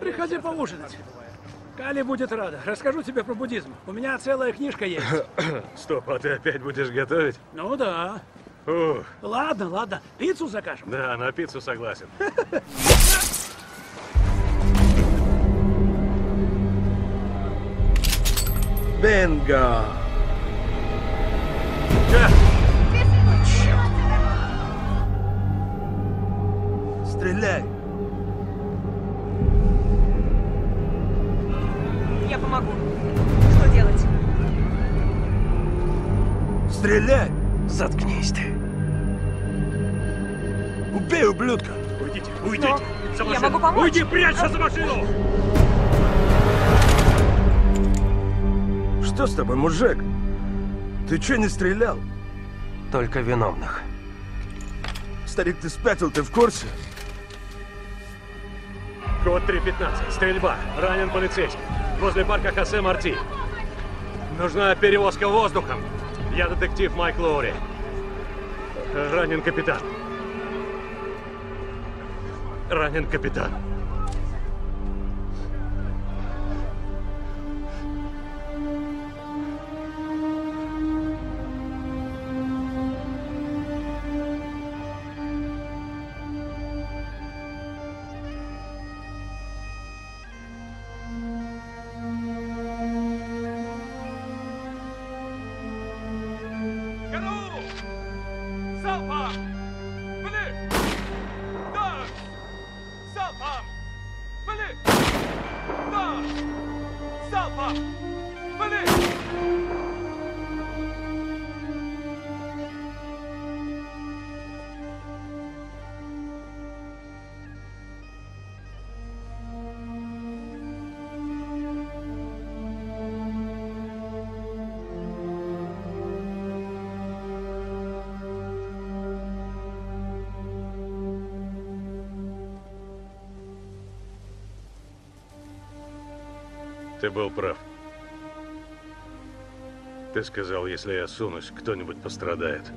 Приходи поужинать. Кали будет рада. Расскажу тебе про буддизм. У меня целая книжка есть. Стоп, а ты опять будешь готовить? Ну да. Ух. Ладно, ладно. Пиццу закажем? Да, на пиццу согласен. Бинго! Стреляй! Я помогу. Что делать? Стреляй! Заткнись ты! Убей, ублюдка! Уйдите, уйдите! Но... Я могу помочь! Уйди, прячься за машину! Что с тобой, мужик? Ты чё не стрелял? Только виновных. Старик, ты спятил, ты в курсе? Код 315. Стрельба. Ранен полицейский. Возле парка Хосе-Марти. Нужна перевозка воздухом. Я детектив Майк Лоури. Ранен капитан. Ранен капитан. Ты был прав. Ты сказал, если я сунусь, кто-нибудь пострадает.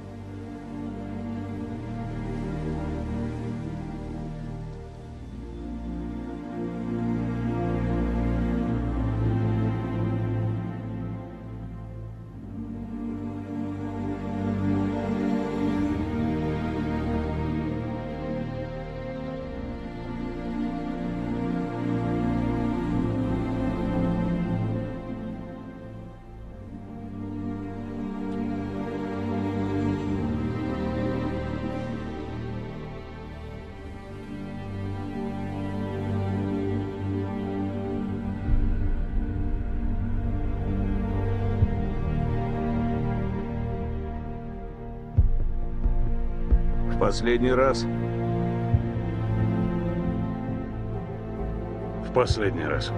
Последний раз? В последний раз.